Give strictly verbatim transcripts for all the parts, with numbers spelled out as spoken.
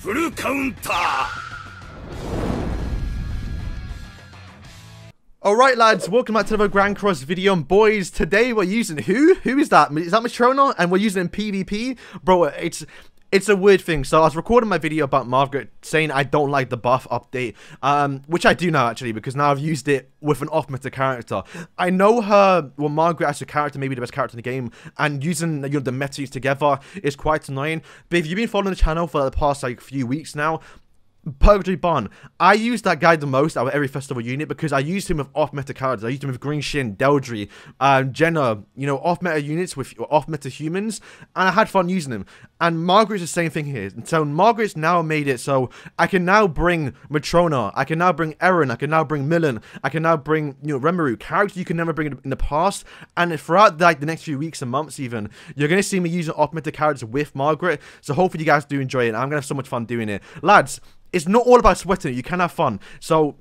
フルカウンター! Alright lads, welcome back to another Grand Cross video, and boys, today we're using who? Who is that? Is that Matrona? And we're using it in PvP? Bro, it's... It's a weird thing. So I was recording my video about Margaret saying I don't like the buff update, um, which I do now actually, because now I've used it with an off-meta character. I know her, well, Margaret as a character, maybe the best character in the game, and using, you know, the metas together is quite annoying. But if you've been following the channel for the past like few weeks now, Purgatory Bond. I use that guy the most out of every festival unit because I used him with off-meta characters. I used him with Green Shin, Deldry, um, Jenna, you know, off-meta units with off-meta humans, and I had fun using him. And Margaret's the same thing here. And so Margaret's now made it so I can now bring Matrona, I can now bring Erin, I can now bring Millen, I can now bring, you know, Remaru, characters you can never bring in the past. And throughout like the next few weeks and months even, you're going to see me using off-meta characters with Margaret. So hopefully you guys do enjoy it. I'm going to have so much fun doing it. Lads, it's not all about sweating. You can have fun. So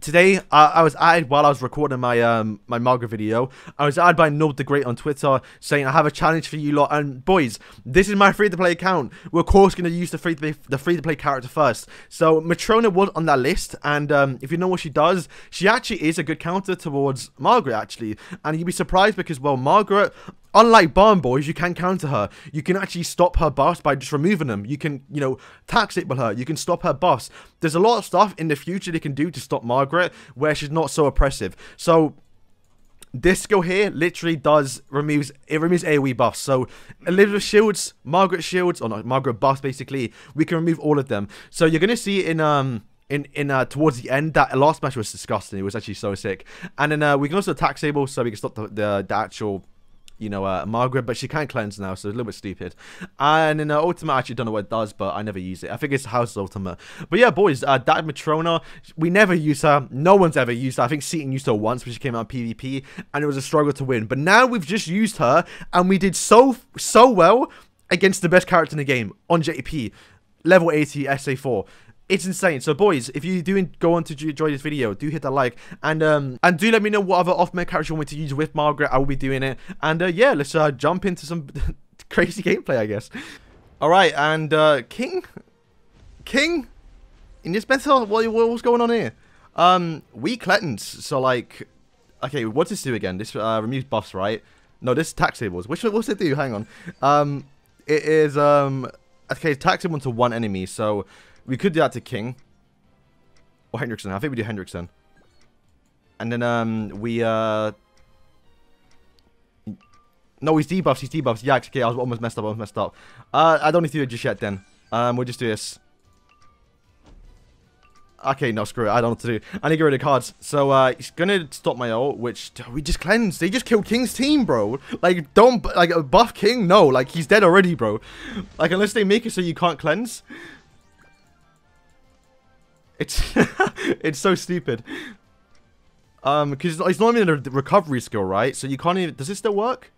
today, uh, I was added while I was recording my um, my Margaret video. I was added by Nob the Great on Twitter saying, I have a challenge for you lot. And boys, this is my free-to-play account. We're of course going to use the free-to-play the free-to-play character first. So Matrona was on that list. And um, if you know what she does, she actually is a good counter towards Margaret, actually. And you'd be surprised because, well, Margaret... Unlike Barn Boys, you can counter her. You can actually stop her buffs by just removing them. You can, you know, tax it with her. You can stop her buffs. There's a lot of stuff in the future they can do to stop Margaret where she's not so oppressive. So this skill here literally does removes it removes AoE buffs. So Elizabeth Shields, Margaret Shields, or not Margaret buffs basically, we can remove all of them. So you're gonna see in um In, in uh, towards the end, that last match was disgusting. It was actually so sick. And then uh, we can also tax able, so we can stop the, the, the actual, you know, uh, Margaret, but she can't cleanse now, so it's a little bit stupid. And in uh, Ultimate, I actually don't know what it does, but I never use it. I think it's House Ultimate. But yeah, boys, uh, that Matrona, we never use her. No one's ever used her. I think Seaton used her once when she came out in PvP, and it was a struggle to win. But now we've just used her, and we did so, so well against the best character in the game on J P, level eighty, S A four. It's insane. So, boys, if you do go on to enjoy this video, do hit that like. And um, and do let me know what other off-meta character you want me to use with Margaret. I will be doing it. And, uh, yeah, let's uh, jump into some crazy gameplay, I guess. All right, and uh, King? King? In this battle? What, what's going on here? Um, we cleanse. So, like... Okay, what's this do again? This uh, removes buffs, right? No, this is tax tables. Which, what's it do? Hang on. Um, it is... um. Okay, tax table to one enemy, so... We could do that to King. Or Hendrickson. I think we do Hendrickson. And then, um, we, uh... No, he's debuffs. He's debuffs. Yeah, okay, I was almost messed up. almost messed up. Uh, I don't need to do it just yet, then. Um, we'll just do this. Okay, no, screw it. I don't know what to do. I need to get rid of cards. So, uh, he's gonna stop my ult, which... We just cleansed. They just killed King's team, bro. Like, don't... Like, buff King? No. Like, he's dead already, bro. Like, unless they make it so you can't cleanse... It's it's so stupid. Um, because it's not even a recovery skill, right? So you can't even... Does this still work?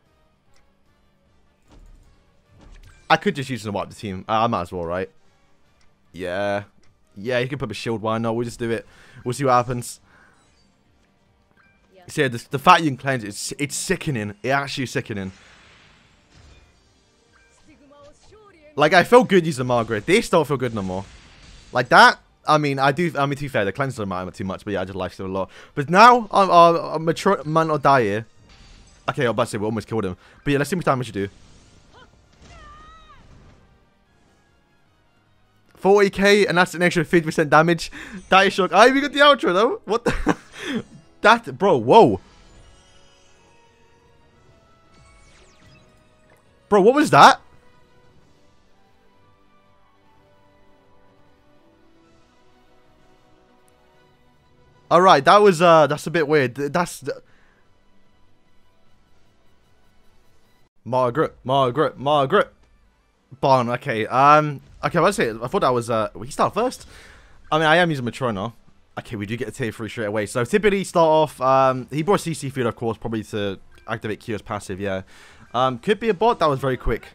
I could just use it to wipe the team. Uh, I might as well, right? Yeah. Yeah, you can put a shield. Why not? We'll just do it. We'll see what happens. Yeah. So yeah, the, the fact you can cleanse, it's, it's sickening. It actually is sickening. Like, I felt good using Margaret. They still feel good no more. Like that... I mean, I do. I mean, to be fair, the cleanser might not too much, but yeah, I just life steal a lot. But now, I'm uh, mature man or die here. Okay, I was about to say we almost killed him. But yeah, let's see how much damage you do. forty K, and that's an extra fifty percent damage. That is shock. I even got the outro though. What the? That, bro. Whoa. Bro, what was that? All right, that was uh, that's a bit weird. That's th Margaret, Margaret, Margaret, Barn. Okay, um, okay. I was say I thought that was uh, we start first. I mean, I am using Matrona. Okay, we do get a tier three straight away. So typically start off. Um, he brought C C food, of course, probably to activate Q as passive. Yeah, um, could be a bot. That was very quick.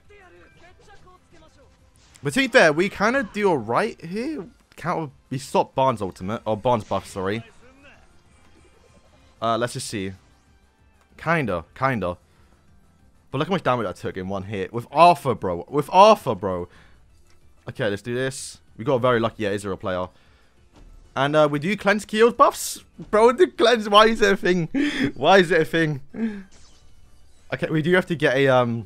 But to be fair, we kind of do all right here. Can't we stop Barn's ultimate or Barn's buff? Sorry. Uh, let's just see. Kinda, kinda. But look how much damage I took in one hit. With Arthur, bro. With Arthur, bro. Okay, let's do this. We got very lucky. Yeah, is there a player? And uh, we do cleanse Keel's buffs. Bro, the cleanse. Why is it a thing? Why is it a thing? Okay, we do have to get a um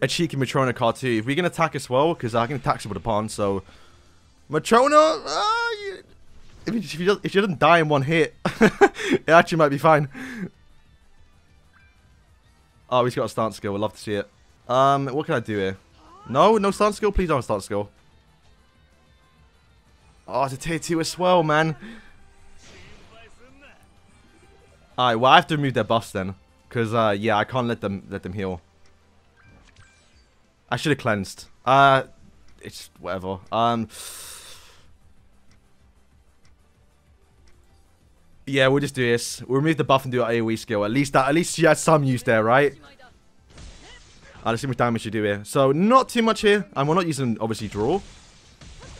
a cheeky Matrona card too. If we can attack as well, because I can attack with a pawn. So Matrona, uh, if, if, you, if you doesn't die in one hit, it actually might be fine. Oh, he's got a stance skill. We'd love to see it. Um, what can I do here? No, no stance skill. Please don't have stance skill. Oh, it's a tier two as well, man. Alright, well, I have to remove their buffs then. Because, uh, yeah, I can't let them let them heal. I should have cleansed. Uh, it's whatever. Um, yeah, we'll just do this. We'll remove the buff and do our AoE skill. At least that. At least she has some use there, right? Alright, let's see how much damage you do here. So, not too much here. And we're not using, obviously, draw.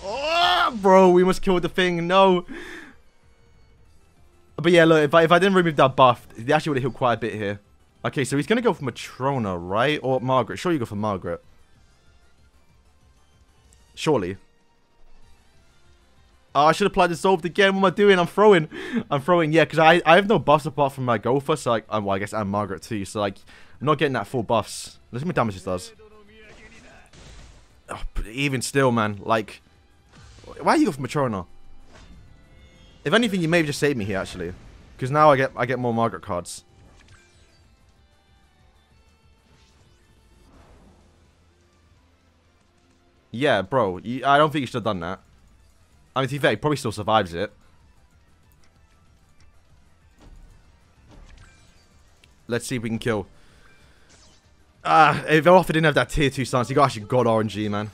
Oh, bro, we must kill the thing. No. But yeah, look, if I, if I didn't remove that buff, they actually would have healed quite a bit here. Okay, so he's going to go for Matrona, right? Or Margaret. Sure, you go for Margaret. Surely. Oh, I should apply Dissolved again. What am I doing? I'm throwing. I'm throwing, yeah, because I, I have no buffs apart from my Gopher. So, like, well, I guess I'm Margaret too. So, like, I'm not getting that full buffs. Let's see what damage this does. Oh, but even still, man, like, why are you going for Matrona? If anything, you may have just saved me here, actually. Because now I get I get more Margaret cards. Yeah, bro. You, I don't think you should have done that. I mean, to be fair, he probably still survives it. Let's see if we can kill. Ah, if Eloffa didn't have that tier two stance, he got actually got R N G, man.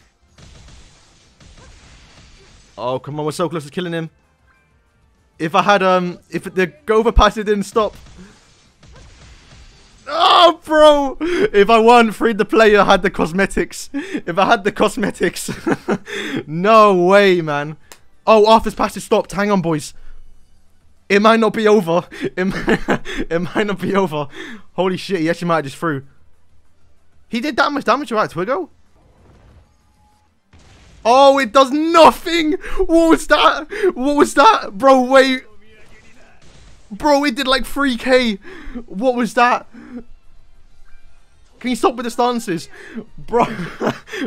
Oh, come on. We're so close to killing him. If I had, um, if the Gova passive didn't stop. Oh, bro! If I won, freed the player, had the cosmetics. If I had the cosmetics. No way, man. Oh, Arthur's passive stopped. Hang on, boys. It might not be over. It might, it might not be over. Holy shit, he actually might have just threw. He did that much damage without Twiggo? Oh, it does nothing! What was that? What was that? Bro, wait. Bro, it did like three K. What was that? Can you stop with the stances? Bro,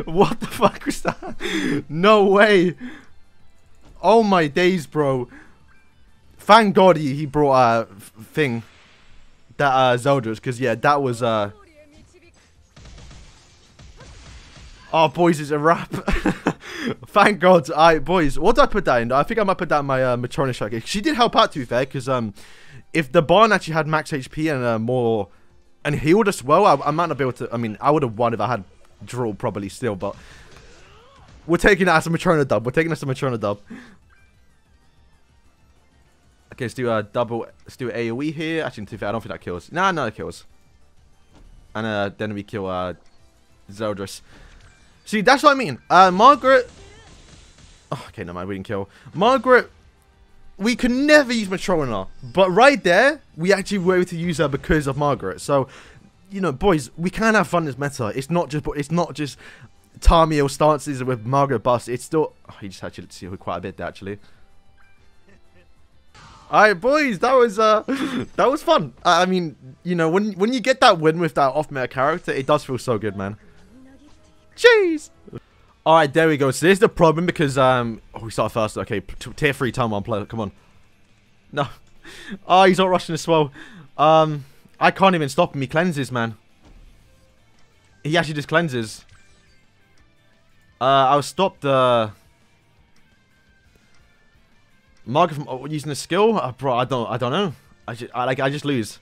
what the fuck was that? No way. Oh my days, bro. Thank God he, he brought a uh, thing. That uh, Zeldris, because yeah, that was... Uh... Oh, boys, it's a wrap. Thank God. Alright, boys. What did I put that in? I think I might put that in my uh, Matrona strike. She did help out, to be fair, because um, if the Barn actually had max H P and uh, more... And healed as well, I, I might not be able to... I mean, I would have won if I had draw probably still, but... We're taking it as a Matrona dub. We're taking it as a Matrona dub. Okay, let's do a double... Let's do AoE here. Actually, to be fair, I don't think that kills. Nah, no, it kills. And uh, then we kill uh, Zeldris. See, that's what I mean. Uh, Margaret... Oh, okay, no, man, we didn't kill. Margaret, we could never use Matrona. But right there, we actually were able to use her because of Margaret. So, you know, boys, we can have fun as meta. It's not just it's not just Tamiya stances with Margaret buffs. It's still... Oh, he just actually see her quite a bit there, actually. Alright, boys, that was uh, that was fun. I mean, you know, when, when you get that win with that off-meta character, it does feel so good, man. Jeez. All right, there we go. So there's the problem because um oh, we start first. Okay, tier three time one player. Come on. No. Oh, he's not rushing as well. Um, I can't even stop him. He cleanses, man. He actually just cleanses. Uh, I'll stop the Margaret from oh, using the skill. Uh, bro, I don't. I don't know. I just I, like. I just lose.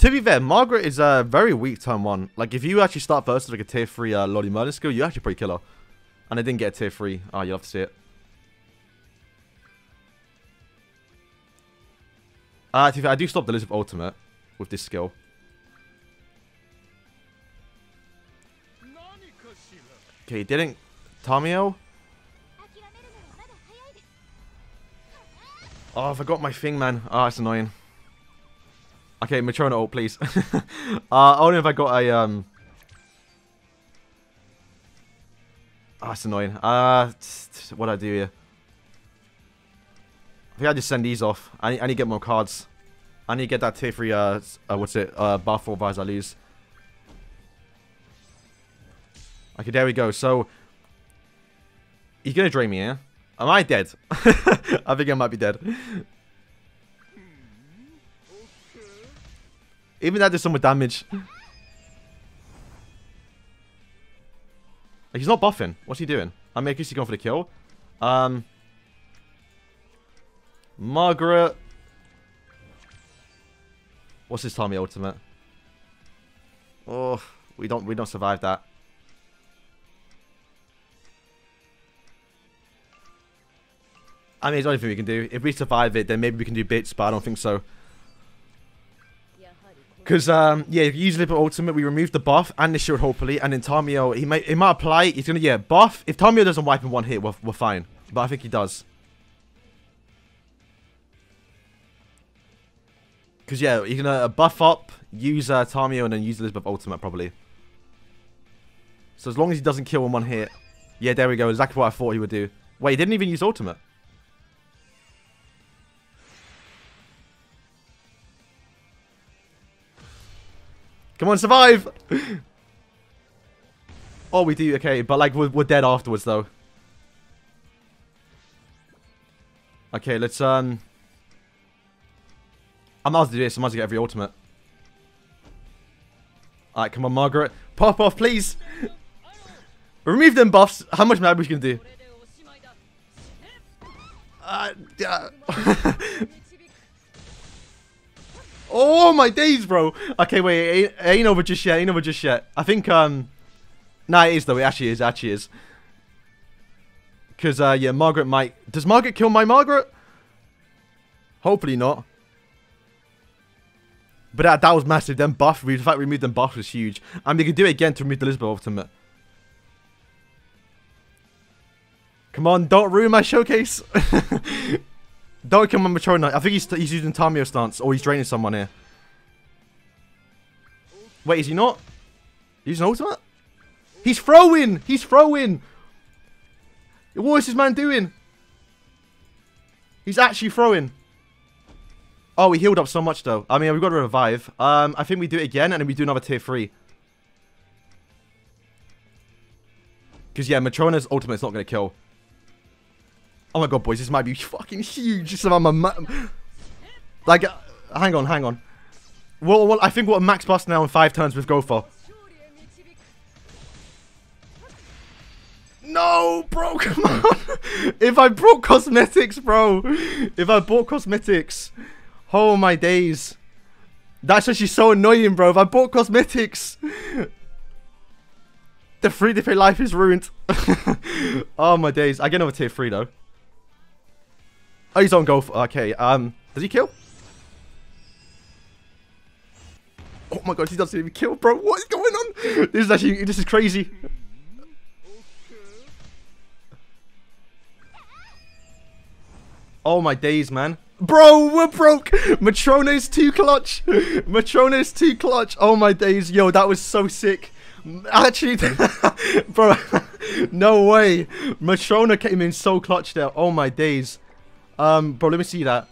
To be fair, Margaret is uh, very weak turn one. Like, if you actually start first with like a tier three uh, Lolly Murder skill, you actually probably kill her. And I didn't get a tier three. Oh, you'll have to see it. Uh, to be fair, I do stop the Elizabeth Ultimate with this skill. Okay, he didn't. Tamiya? Oh, I forgot my thing, man. Ah, oh, it's annoying. Okay, Matrona ult, please. uh, I don't know if I got a... Um... Oh, that's annoying. Uh, what do I do here? I think I just send these off. I need, I need to get more cards. I need to get that tier three, uh, uh, what's it, uh, buff, otherwise I lose. Okay, there we go. So, he's going to drain me, yeah? Am I dead? I think I might be dead. Even that did some damage. Like, he's not buffing. What's he doing? I mean, I guess he's going for the kill. Um, Margaret. What's his Tamiya ultimate? Oh, we don't we don't survive that. I mean, it's the only thing we can do. If we survive it, then maybe we can do bits, but I don't think so. Because, um, yeah, if you use Lipper ultimate, we remove the buff and the shield, hopefully. And then Tamiya, he might, he might apply. He's going to, yeah, buff. If Tamiya doesn't wipe in one hit, we're, we're fine. But I think he does. Because, yeah, you're going to buff up, use uh, Tamiya, and then use Elizabeth ultimate, probably. So as long as he doesn't kill in one hit. Yeah, there we go. Exactly what I thought he would do. Wait, he didn't even use ultimate. Come on, survive! Oh, we do, okay, but like, we're, we're dead afterwards, though. Okay, let's, um... I might as well do this, I might as well get every ultimate. Alright, come on, Margaret. Pop off, please! Remove them buffs! How much damage can we do? Uh, uh. Oh my days, bro. Okay, wait, it ain't over just yet, ain't over just yet. I think, um... Nah, it is though, it actually is, it actually is. Because, uh, yeah, Margaret might... Does Margaret kill my Margaret? Hopefully not. But that, that was massive, them buff, the fact we removed them buff was huge. And we can do it again to remove the Elizabeth ultimate. Come on, don't ruin my showcase! Don't kill my Matrona. I think he's, he's using Tamiya stance. Or he's draining someone here. Wait, is he not? He's an ultimate? He's throwing! He's throwing! What is this man doing? He's actually throwing. Oh, he healed up so much though. I mean, we've got to revive. Um, I think we do it again and then we do another tier three. Because yeah, Matrona's ultimate's not going to kill. Oh my god, boys, this might be fucking huge. Just about my ma like, uh, hang on, hang on. Well, well, I think we're max bust now in five turns with go for. No, bro, come on. If I brought cosmetics, bro. If I bought cosmetics. Oh my days. That's actually so annoying, bro. If I bought cosmetics. The free to play life is ruined. Oh my days. I get another tier three though. Oh, he's on goal. For, okay, um, does he kill? Oh my god, he doesn't even kill, bro. What is going on? This is actually, this is crazy. Oh my days, man. Bro, we're broke. Matrona's too clutch. Matrona's too clutch. Oh my days. Yo, that was so sick. Actually, bro, no way. Matrona came in so clutch there. Oh my days. Um, bro, let me see that.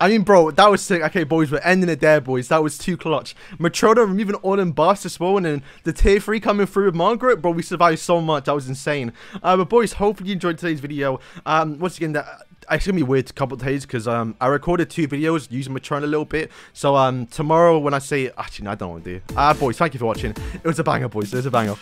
I mean, bro, that was sick. Okay, boys, we're ending it there, boys. That was too clutch. Matrona removing all them buffs as well, and then the tier three coming through with Margaret. Bro, we survived so much. That was insane. Uh, but boys, hopefully you enjoyed today's video. Um, once again, that... It's gonna be a weird couple of days because um I recorded two videos using Matrona a little bit. So um tomorrow when I say actually no, I don't want to do. Ah uh, boys, thank you for watching. It was a banger, boys. It was a banger.